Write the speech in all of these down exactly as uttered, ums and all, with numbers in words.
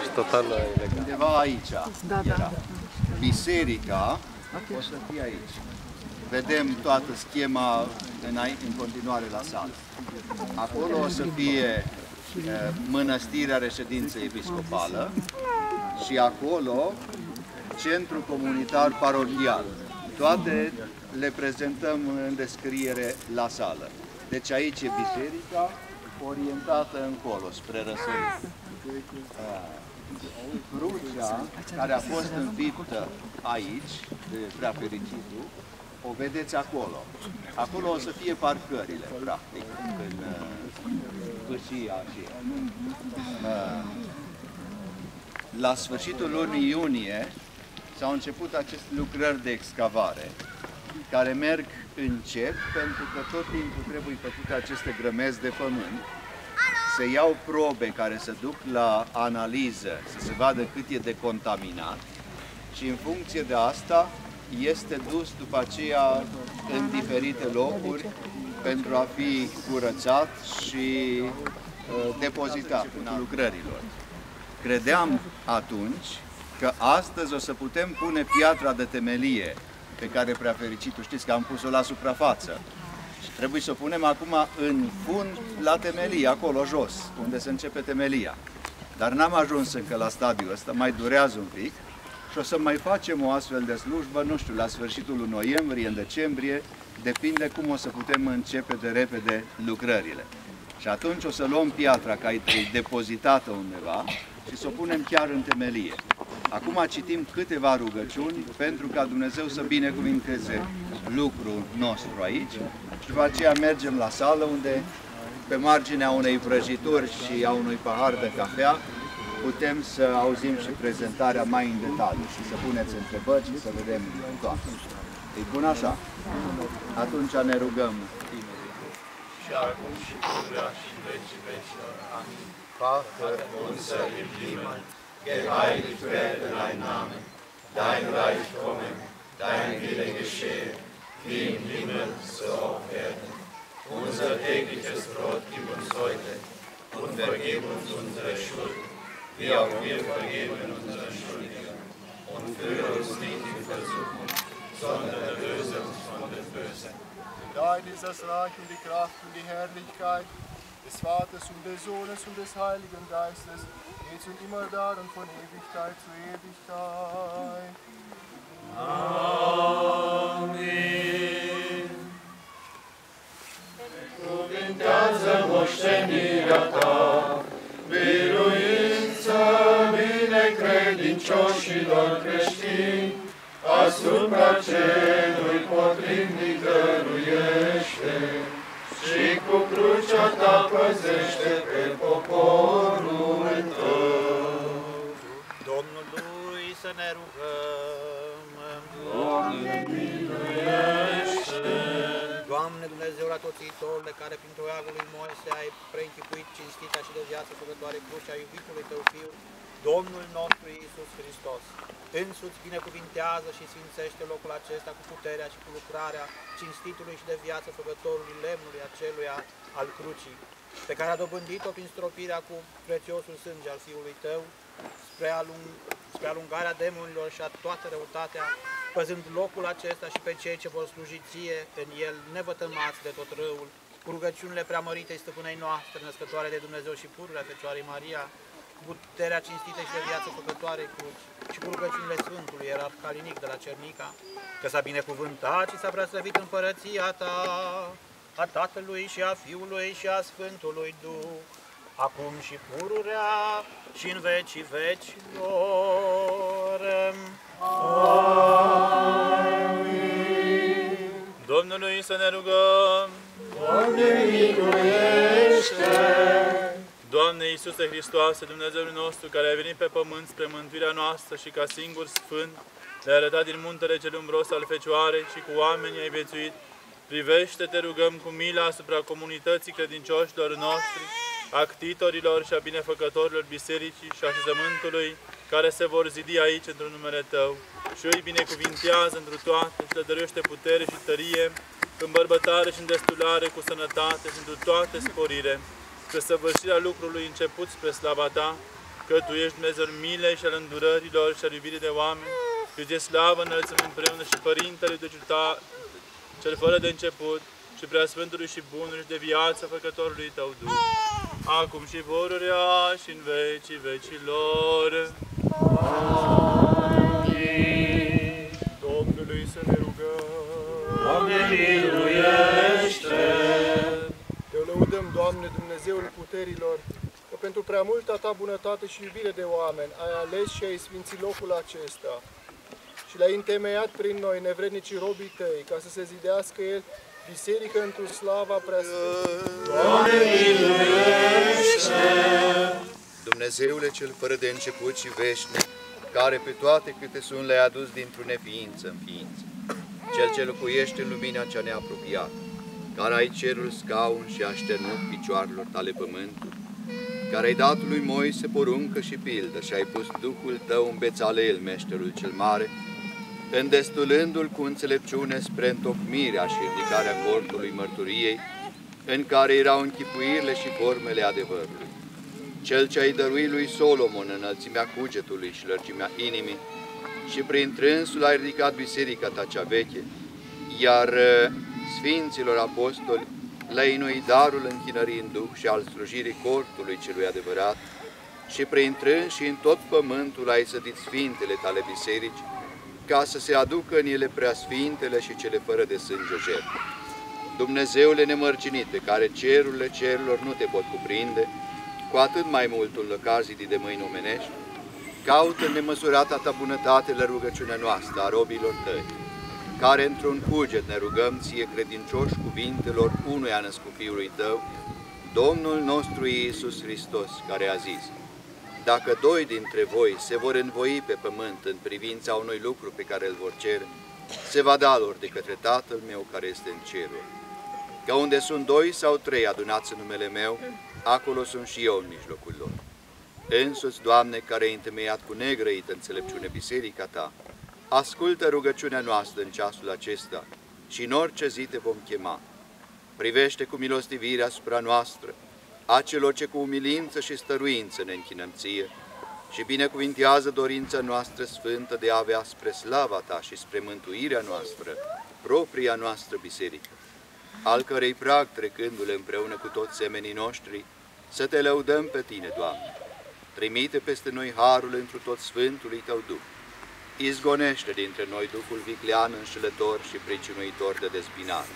Ești total ilegal. Undeva aici era. Biserica o să fie aici. Vedem toată schema în continuare la sală. Acolo o să fie mănăstirea reședinței episcopală și acolo centru comunitar parohial. Toate le prezentăm în descriere la sală. Deci aici e biserica orientată încolo, spre răsărit. Crucea care a fost înfiptă aici, de Preafericitul, o vedeți acolo. Acolo o să fie parcările, practic, în Câșia aceea. La sfârșitul lunii iunie s-au început aceste lucrări de excavare, care merg încet, pentru că tot timpul trebuie făcute aceste grămezi de pământ. Se iau probe care se duc la analiză, să se vadă cât e de contaminat și în funcție de asta este dus după aceea în diferite locuri pentru a fi curățat și uh, depozitat în lucrărilor. Credeam atunci că astăzi o să putem pune piatra de temelie pe care Preafericitul, știți că am pus-o la suprafață. Și trebuie să o punem acum în fund la temelie, acolo jos, unde se începe temelia. Dar n-am ajuns încă la stadiul ăsta, mai durează un pic și o să mai facem o astfel de slujbă, nu știu, la sfârșitul lui noiembrie, în decembrie, depinde cum o să putem începe de repede lucrările. Și atunci o să luăm piatra care e depozitată undeva și să o punem chiar în temelie. Acum citim câteva rugăciuni pentru ca Dumnezeu să binecuvinteze lucrul nostru aici și după aceea mergem la sală unde, pe marginea unei prăjituri și a unui pahar de cafea, putem să auzim și prezentarea mai în detaliu și să puneți întrebări și să vedem toate. Îi pun așa. Atunci ne rugăm. Și acum și purea și vecii vecilor. Amin. Vater unser im Himmel, geheiligt werde dein Name, dein Reich komme, dein Wille geschehe, wie im Himmel so auf Erden. Unser tägliches Brot gib uns heute und vergib uns unsere Schuld, wie auch wir vergeben unseren Schuldigen. Und führe uns nicht in Versuchung, sondern erlöse uns von dem Bösen. Dein ist das Reich und die Kraft und die Herrlichkeit des Vaters und des Sohnes und des Heiligen Geistes, jetzt und immer da und von Ewigkeit zu Ewigkeit. Amin. Cuvintează moștenirea ta, biruință binecredincioșilor creștini, asupra celui potrivnic dăruiește, și cu crucea ta păzește pe poporul tău. Domnului să ne rugăm. Doamne, miluiește! Doamne Dumnezeu Rătăcitorule, care prin toiagul lui Moise ai preînchipuit cinstita și de viață făcătoare crucea iubitului tău fiu, Domnul nostru Iisus Hristos, însuți binecuvintează și sfințește locul acesta cu puterea și cu lucrarea cinstitului și de viață făcătorului lemnului aceluia al crucii, pe care a dobândit-o prin stropirea cu prețiosul sânge al Fiului Tău, spre, alung spre alungarea demonilor și a toată răutatea, păzând locul acesta și pe cei ce vor sluji ție în el, nevătămați de tot răul, cu rugăciunile preamăritei stăpânei noastre, născătoare de Dumnezeu și pururea Fecioarei Maria, puterea cinstită și de viață făcătoare cruci și cu rugăciunile Sfântului Ierarh Calinic de la Cernica, că s-a binecuvântat și s-a preaslăvit împărăția ta, a Tatălui și a Fiului și a Sfântului Duh, acum și pururea și în vecii vecilor. Amin. Domnului să ne rugăm. Doamne, miluiește! Doamne Iisuse Hristoase, Dumnezeul nostru, care ai venit pe pământ spre mântuirea noastră și ca singur sfânt le-ai arătat din muntele cel umbros al Fecioarei și cu oamenii ai viețuit, privește, te rugăm, cu mila asupra comunității credincioșilor noștri, a ctitorilor și a binefăcătorilor bisericii și a așezământului care se vor zidi aici într-un numele Tău și îi binecuvintează întru toate și le dăruiește putere și tărie, în bărbătare și în destulare, cu sănătate și întru toate sporire, spre săvârșirea lucrului început, spre slava Ta, că Tu ești Dumnezeu milei și al îndurărilor și al iubirii de oameni, Tu de slavă înălțăm împreună și Părintele Duciotat, Cel fără de început, și Preasfântului și Bunului și de viață Făcătorului Tău Duh, acum și vorurea și în vecii vecilor. Amin. Domnului să ne rugăm. Doamne, miluiește! Te lăudăm, Doamne, Dumnezeul puterilor, că pentru prea multa Ta bunătate și iubire de oameni ai ales și ai sfințit locul acesta și l-ai întemeiat prin noi, nevrednicii robii Tăi, ca să se zidească El biserică într-o slava preasfântă. Doamne, miluiește! Dumnezeule cel fără de început și veșnic, care pe toate câte sunt le-ai adus dintr-o neființă în ființă, Cel ce locuiește în lumina cea neapropiată, care ai cerul scaun și a șternut picioarelor Tale pământul, care ai dat lui Moise poruncă și pildă și ai pus Duhul Tău în bețalel, meșterul cel mare, îndestulându-l cu înțelepciune spre întocmirea și ridicarea cortului mărturiei, în care erau închipuirile și formele adevărului. Cel ce ai dăruit lui Solomon înălțimea cugetului și lărgimea inimii, și prin trânsul ai ridicat biserica Ta cea veche, iar Sfinților Apostoli le-ai inuit darul închinării în Duh și al slujirii cortului celui adevărat, și prin trâns și în tot pământul ai sădit Sfintele Tale biserici, ca să se aducă în ele preasfintele și cele fără de sânge jertfe. Dumnezeule nemărginit, pe care cerurile cerurilor nu te pot cuprinde, cu atât mai mult în lăcazii de mâini omenești, caută în nemăsurata Ta bunătate la rugăciunea noastră a robilor Tăi, care într-un cuget ne rugăm Ție, credincioși cuvintelor unuia născut Fiului Tău, Domnul nostru Iisus Hristos, care a zis: Dacă doi dintre voi se vor învoi pe pământ în privința unui lucru pe care îl vor cere, se va da lor de către Tatăl meu care este în ceruri. Că unde sunt doi sau trei adunați în numele meu, acolo sunt și eu în mijlocul lor. Însuți, Doamne, care ai întemeiat cu negrăită înțelepciune biserica Ta, ascultă rugăciunea noastră în ceasul acesta și în orice zi Te vom chema. Privește cu milostivire asupra noastră, a celor ce cu umilință și stăruință ne închinăm Ție și binecuvintează dorința noastră sfântă de a avea spre slava Ta și spre mântuirea noastră, propria noastră biserică, al cărei prag trecându-le împreună cu toți semenii noștri, să Te lăudăm pe Tine, Doamne. Trimite peste noi harul întru tot Sfântului Tău Duh. Izgonește dintre noi Duhul viclean, înșelător și pricinuitor de dezbinare.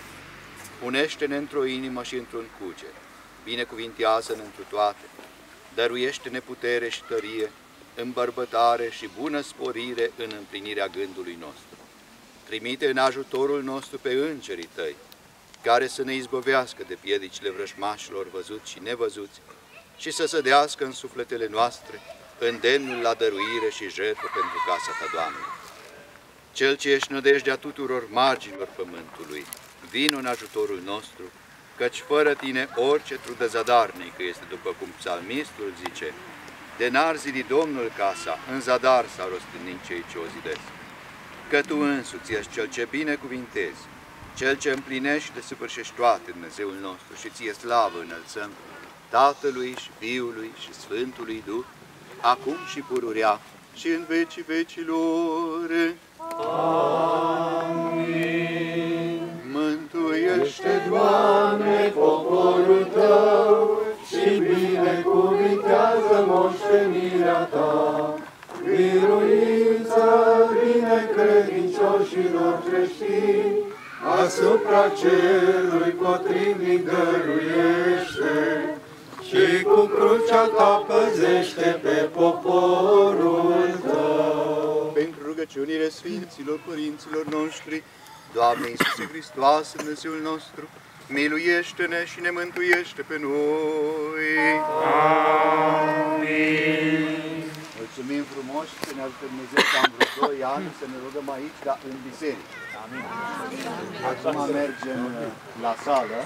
Unește-ne într-o inimă și într-un cuget. Binecuvintează-ne întru toate. Dăruiește-ne putere și tărie, îmbărbătare și bună sporire în împlinirea gândului nostru. Trimite în ajutorul nostru pe îngerii Tăi, care să ne izbăvească de piedicile vrăjmașilor văzuți și nevăzuți, și să sădească în sufletele noastre îndemnul la dăruire și jertfă pentru casa Ta, Doamne. Cel ce ești nădejdea tuturor marginilor pământului, vino în ajutorul nostru, căci fără Tine orice trudă zadarnică este, după cum psalmistul zice: de n-ar zidi Domnul casa, în zadar s-au răstignit cei ce o zidesc. Că Tu însuți ești Cel ce binecuvintezi, Cel ce împlinești și desăvârșești toate, Dumnezeul nostru, și Ție slavă înălțăm, Tatălui și Fiului și Sfântului Duh, acum și pururea și în vecii vecilor. Amin. Mântuiește, Doamne, poporul Tău și binecuvintează moștenirea Ta. Biruință binecredincioșilor creștini, asupra celui potrivnic dăruiește. Și cu crucea Ta păzește pe poporul Tău. Pentru rugăciunile Sfinților Părinților noștri, Doamne Iisuse Hristoase, Dumnezeul nostru, miluiește-ne și ne mântuiește pe noi. Amin. Mulțumim frumos că ne ajută Dumnezeu că am vreo doi ani să ne rugăm aici, dar în biserică. Amin. Acum mergem la sală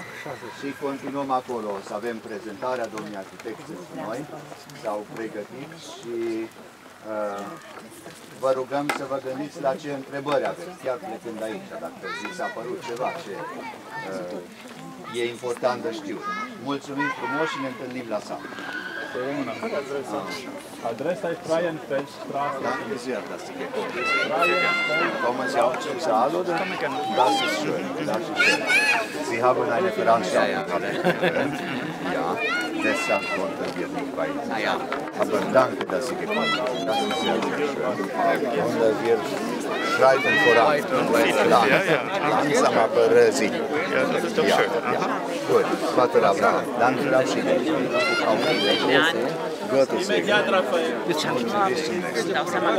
și continuăm acolo. O să avem prezentarea domnului arhitect cu noi. S-au pregătit și uh, vă rugăm să vă gândiți la ce întrebări aveți, chiar plecând aici, dacă vi s-a părut ceva ce uh, E important de știut. Mulțumim frumos și ne întâlnim la sală. Adresa e Freienfeldstraße. Da, das ist das. Kommen Sie auch zum Saal, oder? Das ist schön, das ist schön. Sie haben eine Veranstaltung. Ja, deshalb konnten wir nicht bei Ihnen. Aber danke, dass Sie gekommen sind. Das ist sehr, sehr schön. Und wir schreiten voran. Langsam, aber sicher. Ja, das ist doch schön. Gut, Vater Abraham, dann verabschiede ich mich. Auf Wiedersehen. Gottes Segen. Jetzt haben wir bis zum nächsten Mal.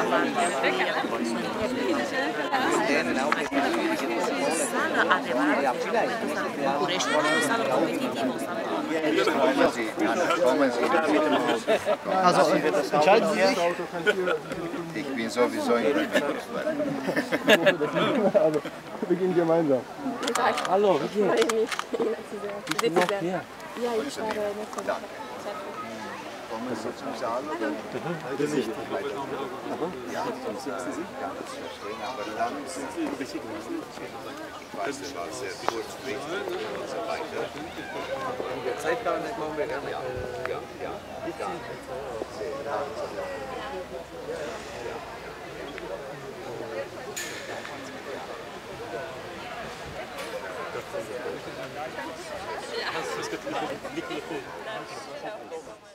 Also, entscheiden Sie sich. Ich bin sowieso in der Also, wir gehen gemeinsam. Hallo, wie geht's? Ich bin noch hier. Ja, ich war noch Kommen Sie zum Saal oder halten Sie sich weiter? Ja, sonst sitzen Sie gar nicht verstehen, aber dann sind Sie richtig gut. Ich weiß, das war sehr kurz, richtig und so weiter. In der Zeit gar nicht machen wir gerne. Ja, ja, ja. Das ist gut.